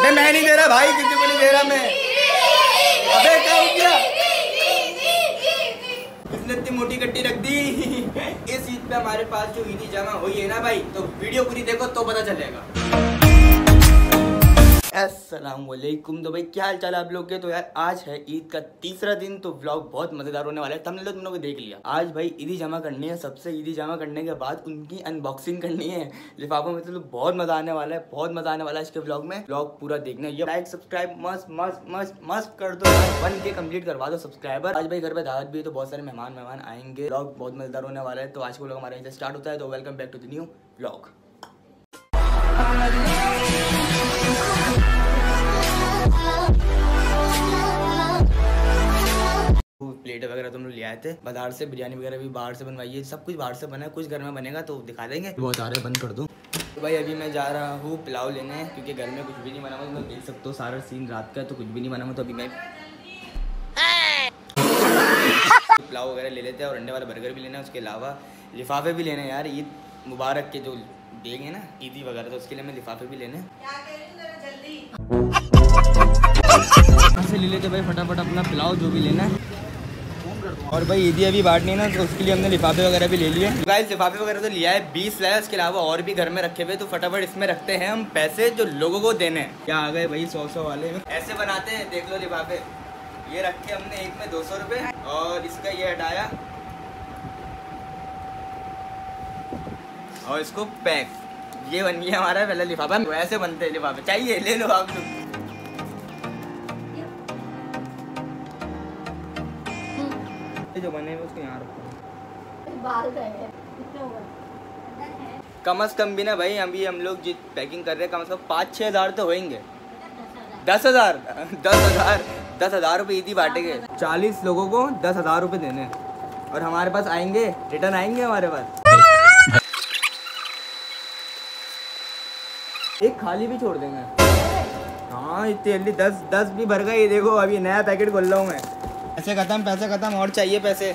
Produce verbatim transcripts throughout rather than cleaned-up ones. अबे मैं नहीं दे रहा भाई, किसी को नहीं दे रहा मैं। अबे क्या हो गया, किसने इतनी मोटी गट्टी रख दी। इस चीज पे हमारे पास जो ईदी जमा हुई है ना भाई, तो वीडियो पूरी देखो तो पता चलेगा। अस्सलामुअलैकुम। तो भाई क्या हाल चाल आप लोग के। तो यार आज है ईद का तीसरा दिन, तो व्लॉग बहुत मजेदार होने वाला है। तुमने लोग तुम लोग देख लिया। आज भाई ईदी जमा करनी है सबसे। ईदी जमा करने के बाद उनकी अनबॉक्सिंग करनी है लिफाफों में, तो, तो बहुत मजा आने वाला है। बहुत मजा आने वाला है आज के व्लॉग में। व्लॉग पूरा देखना, ये लाइक सब्सक्राइब मस्त मस्त मस्त मस्त कर दो, वन के कम्प्लीट करवा दो सब्सक्राइबर। आज भाई घर पर दावत भी है, तो बहुत सारे मेहमान मेहमान आएंगे। व्लॉग बहुत मजेदार होने वाला है। तो आज को व्लॉग हमारा यहाँ से स्टार्ट होता है। तो welcome back to the new vlog. Plate वगैरह तो हम लोग ले आए थे बाजार से। बिरयानी वगैरह भी बाहर से बनवाई है, सब कुछ बाहर से बना है, कुछ घर में बनेगा तो दिखा देंगे। बहुत आ रहे, बंद कर दूँ। तो भाई अभी मैं जा रहा हूँ पुलाव लेने, क्योंकि घर में कुछ भी नहीं बना हुआ। मैं देख सकता हूँ सारा सीन रात का, तो कुछ भी नहीं बना हुआ। तो अभी मैं पुलाव वगैरह ले लेते हैं, और अंडे वाला बर्गर भी लेना है। उसके अलावा लिफाफे भी लेने यार, ईद मुबारक के जो देंगे ना ईदी वगैरह, तो उसके लिए मैं लिफाफे भी लेने से ले लेते भाई फटाफट अपना पुलाव जो भी लेना है। और भाई ईदी अभी बांटनी है ना, तो उसके लिए हमने लिफाफे वगैरह भी ले लिए। भाई लिफाफे वगैरह तो लिया है बीस लाया, उसके अलावा और भी घर में रखे हुए। तो फटाफट इसमें रखते हैं हम पैसे जो लोगों को देने हैं। क्या आ गए भाई सौ सौ वाले, ऐसे बनाते हैं। देख लो लिफाफे, ये रखे हमने एक में दो सौ रुपये, और इसका ये हटाया और इसको पैक, ये बन गया हमारा पहला लिफाफा। ऐसे बनते हैं लिफाफे, चाहिए ले लो आप लोग। जो बने हुए उसको यहाँ रखो। कम से कम भी ना भाई, अभी हम लोग जिस पैकिंग कर रहे हैं, कम से कम पाँच छः हज़ार तो होंगे। दस हज़ार दस हज़ार दस हज़ार रुपये ईदी बांटेंगे। चालीस लोगों को दस हज़ार रुपये देने, और हमारे पास आएंगे रिटर्न आएंगे हमारे पास। एक खाली भी छोड़ देंगे। हाँ इतनी जल्दी दस दस भी भर गए। ये देखो अभी नया पैकेट खोल रहा हूँ मैं। पैसे खत्म, पैसे खत्म, और चाहिए पैसे।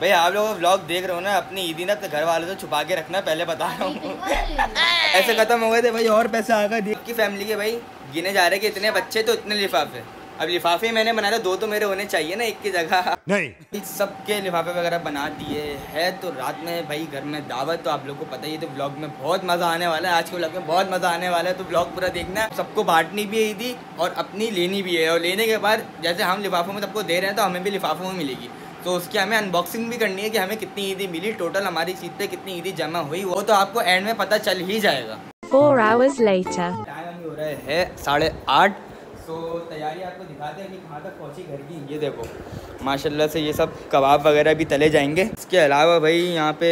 भाई आप लोग व्लॉग देख रहे हो ना, अपनी ईदी ना तो घर वालों से छुपा के रखना, पहले बता रहा हूँ। पैसे खत्म हो गए थे भाई, और पैसे आ गए। आपकी फैमिली के भाई गिने जा रहे कि इतने बच्चे तो इतने लिफाफे। अब लिफाफे मैंने बनाया था, दो तो मेरे होने चाहिए ना एक की जगह नहीं। सबके लिफाफे वगैरह बना दिए है। तो रात में भाई घर में दावत, तो आप लोग को पता ही है। तो व्लॉग में बहुत मज़ा आने वाला है, आज के व्लॉग में बहुत मज़ा आने वाला है। तो व्लॉग पूरा देखना। सबको बांटनी भी है ईदी, और अपनी लेनी भी है। और लेने के बाद जैसे हम लिफाफों में सबको दे रहे हैं, तो हमें भी लिफाफों में मिलेगी। तो उसकी हमें अनबॉक्सिंग भी करनी है कि हमें कितनी ईदी मिली, टोटल हमारी सीट पे कितनी ईदी जमा हुई। वो तो आपको एंड में पता चल ही जाएगा। फोर आवर्स लेटर टाइम हो रहा है साढ़े आठ। तो तैयारी आपको दिखाते हैं कि कहाँ तक पहुँची घर की। ये देखो माशाल्लाह से ये सब कबाब वगैरह भी तले जाएंगे। इसके अलावा भाई यहाँ पे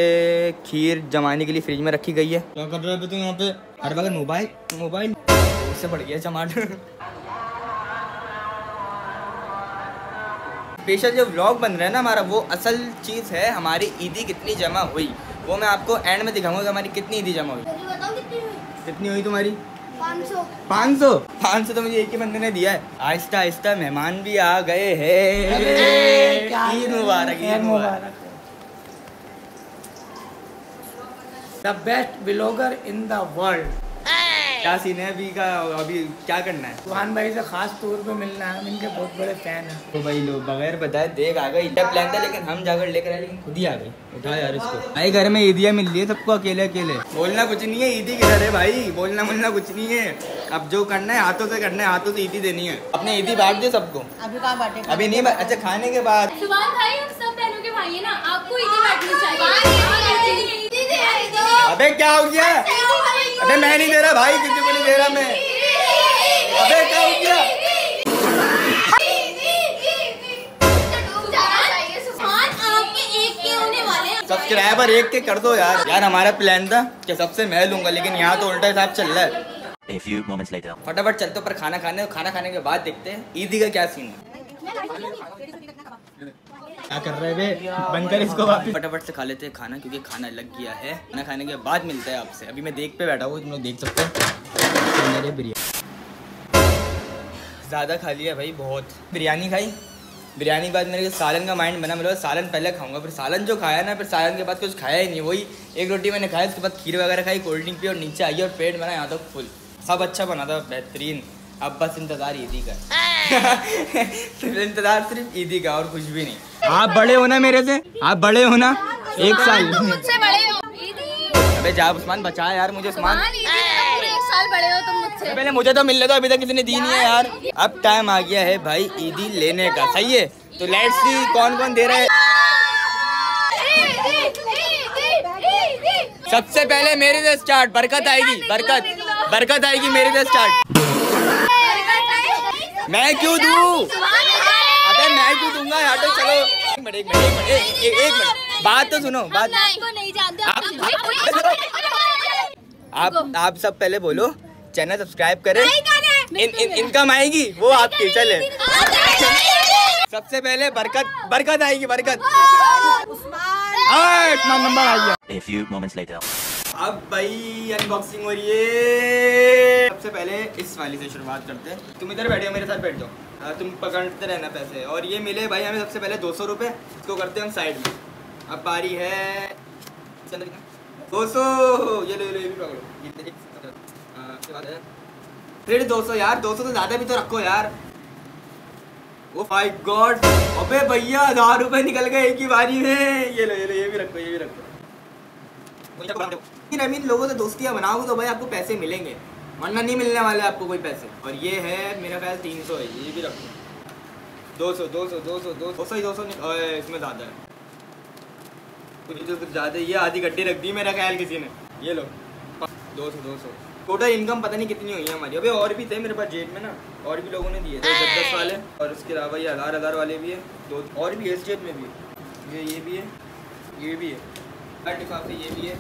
खीर जमाने के लिए फ्रिज में रखी गई है। क्या कर रहे हो तुम यहाँ पे हर वक्त, मोबाइल मोबाइल उससे बढ़ गया टमाटर। स्पेशल जो व्लॉग बन रहा है ना हमारा, वो असल चीज़ है हमारी ईदी कितनी जमा हुई। वो मैं आपको एंड में दिखाऊंगा कि हमारी कितनी ईदी जमा हुई। कितनी हुई तुम्हारी? पाँच सौ। पाँच सौ तो मुझे एक ही बंदे ने दिया है। आहिस्ता आहिस्ता मेहमान भी आ गए हैं। ईद मुबारक, ईद मुबारक। The best blogger in the world. क्या सीन है अभी का, अभी क्या करना है? सुहान भाई से खास तौर पे मिलना है, हम इनके बहुत बड़े फैन हैं। तो भाई लोग बगैर बताए देख आ गए। इतना प्लान था लेकिन हम जाकर लेकर आए, लेकिन खुद ही आ गए। उठा यार इसको। भाई घर में ईदियाँ मिल रही है सबको, अकेले अकेले। बोलना कुछ नहीं है, ईदी किधर है भाई, बोलना बोलना कुछ नहीं है। अब जो करना है हाथों से करना है, हाथों से ईदी देनी है। अपने ईदी बांट दो सबको। अभी कहाँ बांटे? अभी नहीं, अच्छा खाने के बाद। सुभान भाई हम सब बहनों के भाई हैं ना, आपको ईदी बांटनी चाहिए। अबे क्या हो गया, अबे मैं नहीं दे रहा भाई, किसी को नहीं दे रहा मैं। अबे क्या हो गया, सब्सक्राइबर एक के कर दो यार। यार हमारा प्लान था कि सबसे मैं लूंगा, लेकिन यहाँ तो उल्टा हिसाब चल रहा है। फटाफट चलते पर खाना खाने, खाना खाने के बाद देखते हैं ईदी का क्या सीन है। क्या कर रहे हैं, बनकर इसको वापस। फटाफट से खा लेते हैं खाना, क्योंकि खाना लग गया है। खाना खाने के बाद मिलता है आपसे। अभी मैं देख पे बैठा हूँ, तुम लोग देख सकते हो। मेरे बिरयानी ज़्यादा खा लिया भाई, बहुत बिरयानी खाई, बिरयानी के बाद मेरे को सालन का माइंड बना, मेरे को सालन पहले खाऊंगा, फिर सालन जो खाया ना, फिर सालन के बाद कुछ खाया ही नहीं, वही एक रोटी मैंने खाई, उसके बाद खीर वगैरह खाई, कोल्ड ड्रिंक पी और नीचे आई और पेट बना यहाँ तक फुल। सब अच्छा बना था, बेहतरीन। अब बस इंतज़ार ईदी का सिर्फ इंतज़ार सिर्फ ईदी का और कुछ भी नहीं। आप बड़े हो ना मेरे से, आप बड़े हो ना एक साल। अबे जा उस्मान, बचा यार मुझे उस्मान, बड़े हो तुम मुझसे। पहले मुझे तो मिलने दो, अभी तक किसी ने दी नहीं है यार। अब टाइम आ गया है भाई ईदी लेने का, सही है। तो लेट्स सी कौन कौन दे रहा है। सबसे पहले मेरे से स्टार्ट, बरकत आएगी, बरकत बरकत आएगी मेरे से स्टार्ट। मैं क्यों दूं? अबे मैं क्यों दूंगा यार, तो चलो एक मिनट एक मिनट एक मिनट बात तो सुनो, बात नहीं जानते आप। आप सब पहले बोलो, चैनल सब्सक्राइब करें, इन, इन, इनकम आएगी वो आपकी। चले सबसे पहले बरकत, बरकत आएगी, बरकत नंबर आ गया। A few moments later. अब भाई अनबॉक्सिंग हो रही है। सबसे पहले इस वाली से शुरुआत करते हैं। तुम इधर बैठे हो, मेरे साथ बैठ जाओ, तुम पकड़ते रहना पैसे। और ये मिले भाई हमें सबसे पहले दो सौ रुपये, इसको करते हैं हम साइड में। अब बारी है दो सौ, ये लो लो ये भी पकड़ो। फिर दो सौ यार, दो सौ तो ज़्यादा भी तो रखो यार। ओ माय गॉड, अबे भैया हजार रुपये निकल गए एक ही बारी में। ये लो ये लो ये भी रखो, ये भी रखो। अमीर लोगों से दोस्तियाँ बनाओगे तो भाई आपको पैसे मिलेंगे, वरना नहीं मिलने वाले आपको कोई पैसे। और ये है मेरा ख्याल तीन सौ है, ये भी रखो। दो सौ दो सौ दो सौ दो सौ ही दो सौ इसमें ज़्यादा है तो कुछ ज़्यादा। ये आधी गड्ढी रख दी मेरा ख्याल किसी ने। ये लो दो सौ दो सौ। टोटल इनकम पता नहीं कितनी हुई है हमारी। अबे और भी थे मेरे पास जेब में ना, और भी लोगों ने दिए थे दस दस वाले, और उसके अलावा ये हज़ार हज़ार वाले भी है, दो और भी है इस जेब में भी। ये ये भी है, ये भी है हर लिफाफे, ये भी है।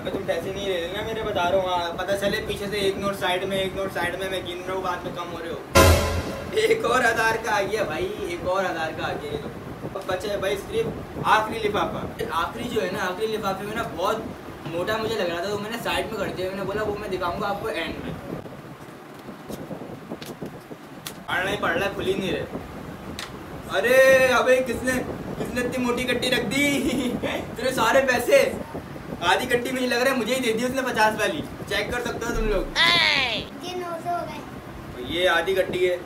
अबे तुम पैसे नहीं ले लेना, मेरे बता रहा हूँ, पता चले पीछे से एक नोट साइड में, एक नोट साइड में मैं गिन रहा हूँ, बाद में कम हो रहे हो। एक और हज़ार का आ गया भाई, एक और हज़ार का आ गया। बचा है भाई सिर्फ आखिरी लिफाफा। आखिरी जो है ना, आखिरी लिफाफे में ना बहुत मोटा मुझे लग रहा था, तो मैंने साइड में कर दिया। मैंने बोला वो मैं दिखाऊंगा आपको एंड में। पढ़ना ही पड़ रहा है, खुल ही नहीं रहे। अरे अबे किसने किसने इतनी मोटी गड्डी रख दी तेरे सारे पैसे। आधी गड्डी मुझे लग रहा है मुझे ही दे दी उसने, पचास वाली। चेक कर सकते हो तुम लोग, ये आधी गड्डी है।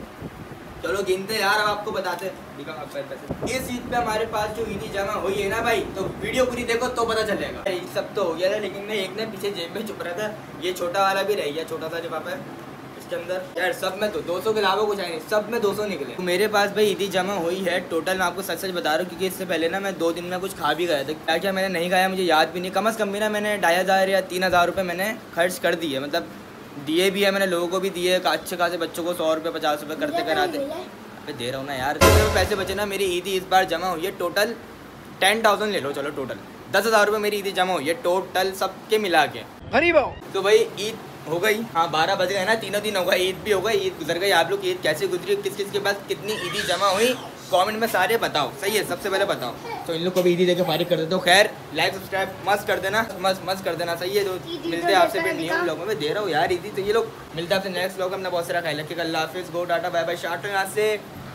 चलो गिनते यार, अब आपको बताते हैं। ये सीट पे हमारे पास जो ईदी जमा हुई है ना भाई, तो वीडियो पूरी देखो तो पता चलेगा। सब तो हो गया था, लेकिन मैं एक ना पीछे जेब में छुप रहा था, ये छोटा वाला भी रह गया, छोटा सा लिफाफा है इसके अंदर। यार सब में तो दो सौ के अलावा कुछ है नहीं, सब में दो सौ निकले। तो मेरे पास भाई ईदी जमा हुई है टोटल, मैं आपको सच सच बता रहा हूँ, क्योंकि इससे पहले ना मैं दो दिन में कुछ खा भी गया था। क्या क्या मैंने नहीं खाया मुझे याद भी नहीं। कम अज़ कम भी ना मैंने ढाई हज़ार या तीन हज़ार रुपये मैंने खर्च कर दिए, मतलब दिए भी है मैंने, लोगों को भी दिए, अच्छे खासे बच्चों को सौ रुपये पचास रुपये करते कराते मैं दे रहा हूँ ना यार। तो पैसे बचे ना, मेरी ईदी इस बार जमा हुई है टोटल टेन थाउजेंड ले लो, चलो टोटल दस हज़ार रुपये मेरी ईदी जमा हुई है टोटल सबके मिला के। गरीब हो तो भाई ईद हो गई। हाँ बारह बज गए ना, तीनों दिन होगा, ईद भी होगा, ईद गुजर गई। आप लोग ईद कैसे गुजरी, किस किस के पास कितनी ईदी जमा हुई, कमेंट में सारे बताओ, सही है। सबसे पहले बताओ तो इन लोग को भी ईदी देकर फारिग कर देते हो। खैर लाइक सब्सक्राइब मस्त कर देना, मस्त मस्त कर देना, सही है। तो मिलते हैं आपसे फिर न्यू ब्लॉग में, दे रहा हूँ यार ईदी तो ये लोग। मिलते हैं आपसे नेक्स्ट ब्लॉग में, अपना बहुत सारा ख्याल रखिएगा। अल्लाह हाफिज़, go tata bye bye, short से।